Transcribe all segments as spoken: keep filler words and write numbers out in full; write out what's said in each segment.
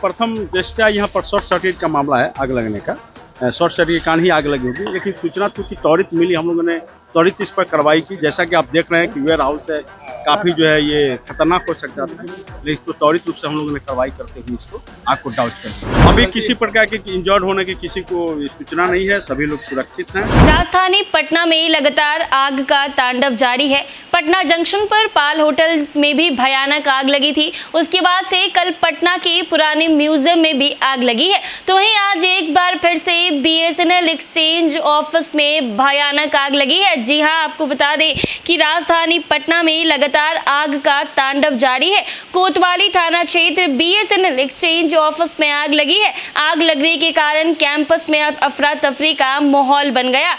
प्रथम दृष्टया यहाँ पर शॉर्ट सर्किट का मामला है, आग लगने का। शॉर्ट सर्किट के कारण ही आग लगी होगी, लेकिन सूचना चूँकि त्वरित मिली, हम लोगों ने त्वरित इस पर कार्रवाई की। जैसा कि आप देख रहे हैं कि वेयर हाउस है, काफ़ी जो है ये खतरनाक हो सकता था, लेकिन इसको त्वरित रूप से हम लोगों ने कार्रवाई करते हुए इसको आग को डाउट कर दिया। अभी किसी प्रकार के इंजर्ड होने की किसी को सूचना नहीं है, सभी लोग सुरक्षित हैं। राजधानी पटना में लगातार आग का तांडव जारी है। पटना जंक्शन पर पाल होटल में भी भयानक आग लगी थी, उसके बाद से कल पटना के पुराने म्यूजियम में भी आग लगी है, तो वहीं आज एक बार फिर से बीएसएनएल एक्सचेंज ऑफिस में भयानक आग लगी है। जी हाँ, आपको बता दें कि राजधानी पटना में लगातार आग का तांडव जारी है। कोतवाली थाना क्षेत्र बीएसएनएल एक्सचेंज ऑफिस में आग लगी है। आग लगने के कारण कैंपस में अफरा तफरी का माहौल बन गया।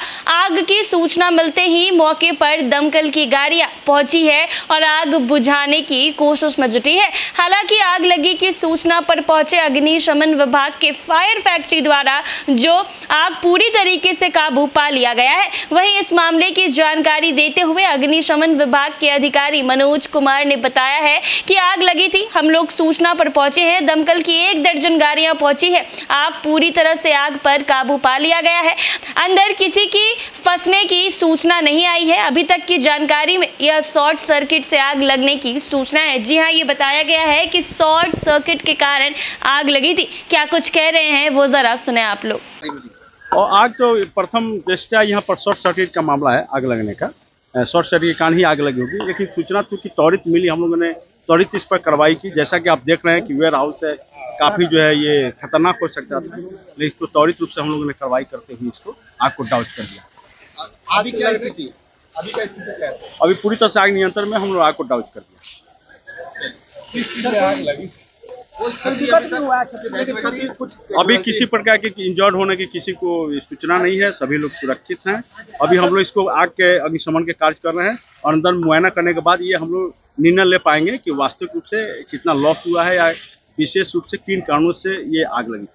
आग की सूचना मिलते ही मौके पर दमकल की गाड़ियां पहुंची है और आग बुझाने की कोशिश में जुटी है। हालांकि आग लगी की सूचना पर पहुंचे अग्निशमन विभाग के फायर फैक्ट्री द्वारा जो आग पूरी तरीके से काबू पा लिया गया है। वहीं इस मामले की जानकारी देते हुए अग्निशमन विभाग के अधिकारी मनोज कुमार ने बताया है कि आग लगी थी, हम लोग सूचना पर पहुंचे हैं, दमकल की एक दर्जन गाड़ियां पहुंची है, आग पूरी तरह से आग पर काबू पा लिया गया है। अंदर किसी की फंसने की सूचना नहीं आई है। अभी तक की जानकारी में यह शॉर्ट सर्किट से आग लगने की सूचना है। जी हाँ, ये बताया गया है कि शॉर्ट सर्किट के कारण आग लगी थी। क्या कुछ कह रहे हैं वो जरा सुने आप लोग। और आग तो प्रथम दृष्टया यहाँ पर शॉर्ट सर्किट का मामला है, आग लगने का। शॉर्ट सर्किट के कारण ही आग लगी होगी, लेकिन सूचना चूँकि त्वरित मिली, हम लोगों ने त्वरित इस पर कार्रवाई की। जैसा कि आप देख रहे हैं कि वेयर हाउस है, काफ़ी जो है ये खतरनाक हो सकता था, लेकिन इसको त्वरित रूप से हम लोगों ने कार्रवाई करते हुए इसको आग को डाउट कर दिया। अभी क्या स्थिति अभी क्या स्थिति क्या है? अभी पूरी तरह से आग नियंत्रण में, हम लोग आग को डाउट कर दिया। अभी किसी प्रकार के इंजर्ड होने की किसी को सूचना नहीं है, सभी लोग सुरक्षित हैं। अभी हम लोग इसको आग के अग्निशमन के कार्य कर रहे हैं और अंदर मुआयना करने के बाद ये हम लोग निर्णय ले पाएंगे कि वास्तविक रूप से कितना लॉस हुआ है या विशेष रूप से किन कारणों से ये आग लगी।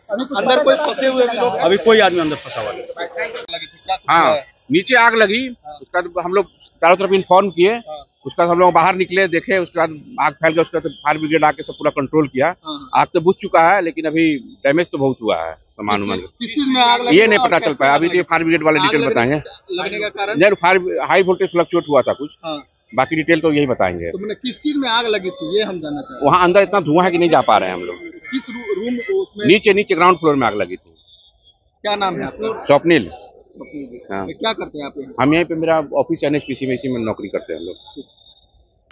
अंदर कोई फंसे हुए लोग? अभी कोई आदमी अंदर फंसा हुआ नहीं। हाँ, नीचे आग लगी, उसका हम लोग चारों तरफ इन्फॉर्म किए, उसका हम लोग बाहर निकले, देखे, उसके बाद आग फैल गया। उसके बाद फायर ब्रिगेड आके सब पूरा कंट्रोल किया। आग तो बुझ चुका है, लेकिन अभी डैमेज तो बहुत हुआ है सामान उमान। ये नहीं पता चल पाया अभी, ये फायर ब्रिगेड वाले डिटेल बताएंगे लगने का कारण। यार फायर हाई वोल्टेज फ्लक्चुएट हुआ था कुछ, बाकी डिटेल तो यही बताएंगे। तुमने किस चीज में आग लगी थी ये हम जानना चाहते हैं। वहाँ अंदर इतना धुआं है कि नहीं जा पा रहे हैं हम लोग। किस रूम? नीचे नीचे ग्राउंड फ्लोर में आग लगी थी। क्या नाम है आपका? स्वप्निल। हाँ। क्या करते हैं आप? हम यहीं पे, मेरा ऑफिस एनएचपीसी में, इसी में नौकरी करते हैं हम लोग।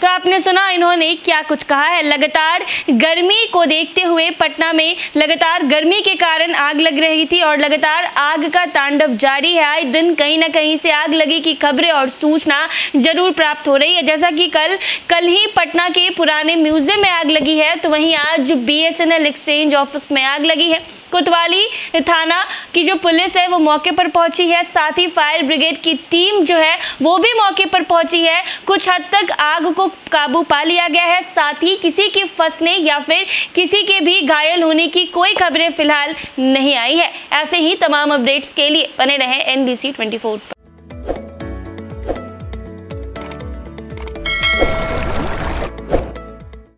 तो आपने सुना इन्होंने क्या कुछ कहा है। लगातार गर्मी को देखते हुए पटना में लगातार गर्मी के कारण आग लग रही थी और लगातार आग का तांडव जारी है। आए दिन कहीं ना कहीं से आग लगी की खबरें और सूचना जरूर प्राप्त हो रही है। जैसा कि कल कल ही पटना के पुराने म्यूजियम में आग लगी है, तो वहीं आज बीएसएनएल एक्सचेंज ऑफिस में आग लगी है। कोतवाली थाना की जो पुलिस है वो मौके पर पहुंची है, साथ ही फायर ब्रिगेड की टीम जो है वो भी मौके पर पहुंची है। कुछ हद तक आग को काबू पा लिया गया है, साथ ही किसी के फंसने या फिर किसी के भी घायल होने की कोई खबरें फिलहाल नहीं आई है। ऐसे ही तमाम अपडेट्स के लिए बने रहें एनबीसी चौबीस पर।